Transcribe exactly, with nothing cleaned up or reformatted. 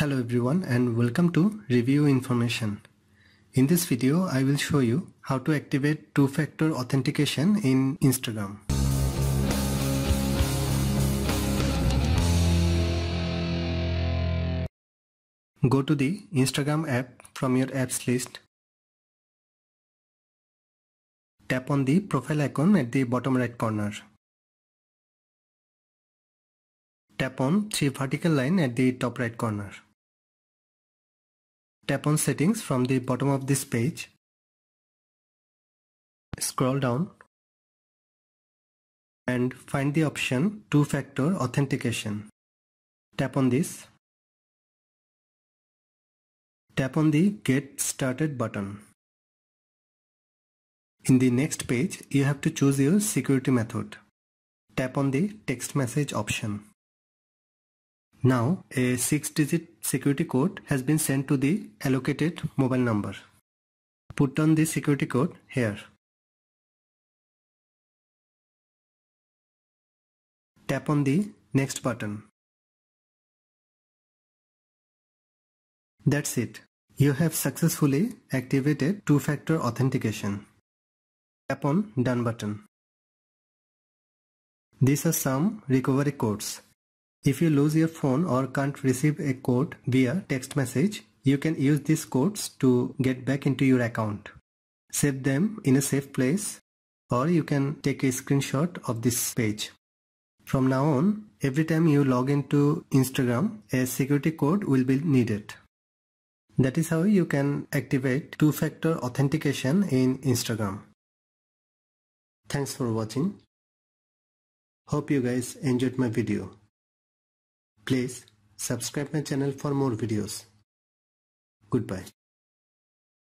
Hello everyone and welcome to Review Information. In this video I will show you how to activate two-factor authentication in Instagram. Go to the Instagram app from your apps list. Tap on the profile icon at the bottom right corner. Tap on three vertical line at the top right corner. Tap on settings from the bottom of this page. Scroll down and find the option two-factor authentication. Tap on this. Tap on the Get Started button. In the next page, you have to choose your security method. Tap on the text message option. Now, a six-digit security code has been sent to the allocated mobile number. Put on the security code here. Tap on the Next button. That's it. You have successfully activated two-factor authentication. Tap on Done button. These are some recovery codes. If you lose your phone or can't receive a code via text message, you can use these codes to get back into your account. Save them in a safe place, or you can take a screenshot of this page. From now on, every time you log into Instagram, a security code will be needed. That is how you can activate two-factor authentication in Instagram. Thanks for watching. Hope you guys enjoyed my video. Please subscribe my channel for more videos. Goodbye.